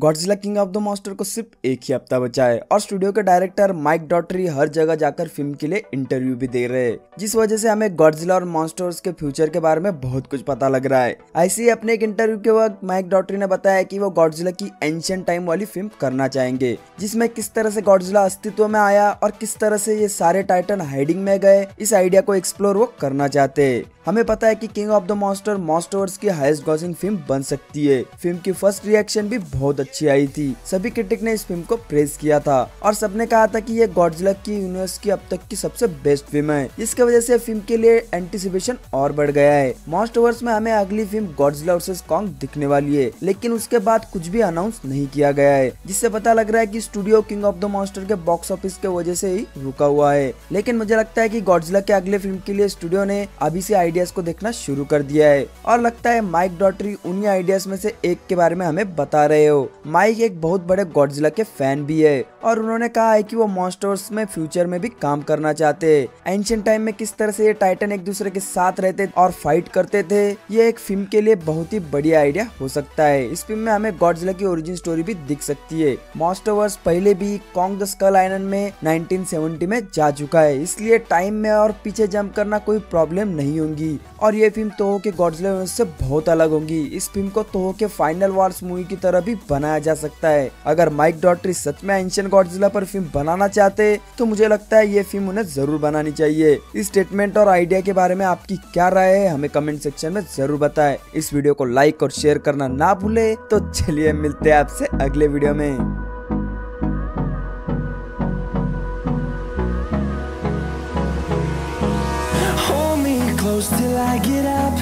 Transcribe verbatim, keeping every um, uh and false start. Godzilla king of the monster को सिर्फ एक ही हफ्ता बचा है और स्टूडियो के डायरेक्टर माइक डॉगहर्टी हर जगह जाकर फिल्म के लिए इंटरव्यू भी दे रहे हैं, जिस वजह से हमें गॉडज़िला और मॉन्स्टर्स के फ्यूचर के बारे में बहुत कुछ पता लग रहा है। ऐसे ही अपने एक इंटरव्यू के वक्त माइक डॉगहर्टी ने बताया कि वो गॉडज़िला की एंशिएंट टाइम वाली फिल्म करना चाहेंगे, जिसमें किस तरह से गॉडज़िला अस्तित्व में आया और किस तरह से ये सारे टाइटन हाइडिंग में गए, इस आइडिया को एक्सप्लोर वो करना चाहते है। हमें पता है कि king of the monster monsters की हाईएस्ट ग्रॉसिंग फिल्म बन सकती है। फिल्म की फर्स्ट रिएक्शन भी बहुत अच्छी आई थी, सभी क्रिटिक ने इस फिल्म को प्रेज किया था और सबने कहा था कि ये गॉडज़िला की यूनिवर्स की अब तक की सबसे बेस्ट फिल्म है। इसकी वजह से फिल्म के लिए एंटिसिपेशन और बढ़ गया है। मॉन्स्टर्स में हमें अगली फिल्म गॉडज़िला वर्सेस कॉन्ग दिखने वाली है, लेकिन उसके बाद कुछ भी अनाउंस नहीं किया गया है, जिससे पता लग रहा है कि studio king of the monster के बॉक्स ऑफिस के वजह से ही रुका हुआ है। लेकिन मुझे लगता है कि गॉडज़िला के अगले फिल्म के लिए स्टूडियो ने अभी से आइडियाज को देखना शुरू कर दिया है और लगता है माइक डॉगहर्टी उन्हीं आइडियाज में से एक के बारे में हमें बता रहे हो। माइक एक बहुत बड़े गॉडज़िला के फैन भी है और उन्होंने कहा है कि वो मॉन्स्टर्स में फ्यूचर में भी काम करना चाहते हैं। एंशिएंट टाइम में किस तरह से ये टाइटन एक दूसरे के साथ रहते और फाइट करते थे, ये एक फिल्म के लिए बहुत ही बढ़िया आइडिया हो सकता है। इस फिल्म में हमें गॉडज़िला की ओरिजिन स्टोरी भी दिख सकती है। मॉन्स्टर्स पहले भी कॉन्ग द स्कल आइलैंड में नाइनटीन सेवेंटी में जा चुका है, इसलिए टाइम में और पीछे जंप करना कोई प्रॉब्लम नहीं होगी और ये फिल्म तोहो के गॉडज़िला से बहुत अलग होगी। इस फिल्म को तोहो के फाइनल वार्स मूवी की तरह भी बनाया जा सकता है। अगर माइक डॉगहर्टी सच में एंशिएंट गॉडज़िला पर फिल्म बनाना चाहते तो मुझे लगता है ये फिल्म उन्हें जरूर बनानी चाहिए। इस स्टेटमेंट और आइडिया के बारे में आपकी क्या राय है, हमें कमेंट सेक्शन में जरूर बताएं। इस वीडियो को लाइक और शेयर करना ना भूले। तो चलिए मिलते हैं आपसे अगले वीडियो में। Till I get up.